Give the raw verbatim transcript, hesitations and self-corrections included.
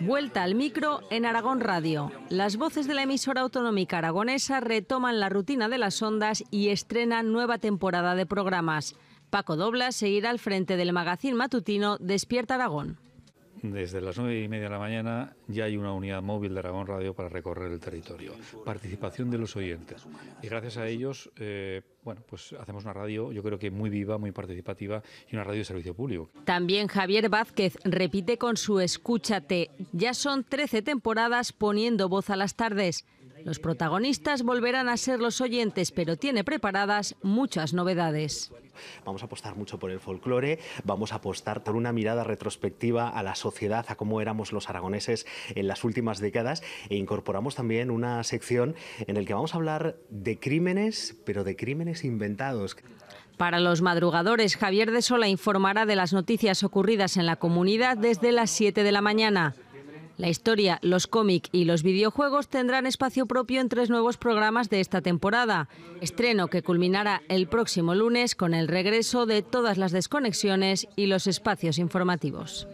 Vuelta al micro en Aragón Radio. Las voces de la emisora autonómica aragonesa retoman la rutina de las ondas y estrenan nueva temporada de programas. Paco Doblas seguirá al frente del magazín matutino Despierta Aragón. Desde las nueve y media de la mañana ya hay una unidad móvil de Aragón Radio para recorrer el territorio. Participación de los oyentes. Y gracias a ellos, eh, bueno, pues hacemos una radio, yo creo que muy viva, muy participativa y una radio de servicio público. También Javier Vázquez repite con su Escúchate. Ya son trece temporadas poniendo voz a las tardes. Los protagonistas volverán a ser los oyentes, pero tiene preparadas muchas novedades. Vamos a apostar mucho por el folclore, vamos a apostar por una mirada retrospectiva a la sociedad, a cómo éramos los aragoneses en las últimas décadas, e incorporamos también una sección en la que vamos a hablar de crímenes, pero de crímenes inventados. Para los madrugadores, Javier de Sola informará de las noticias ocurridas en la comunidad desde las siete de la mañana. La historia, los cómics y los videojuegos tendrán espacio propio en tres nuevos programas de esta temporada. Estreno que culminará el próximo lunes con el regreso de todas las desconexiones y los espacios informativos.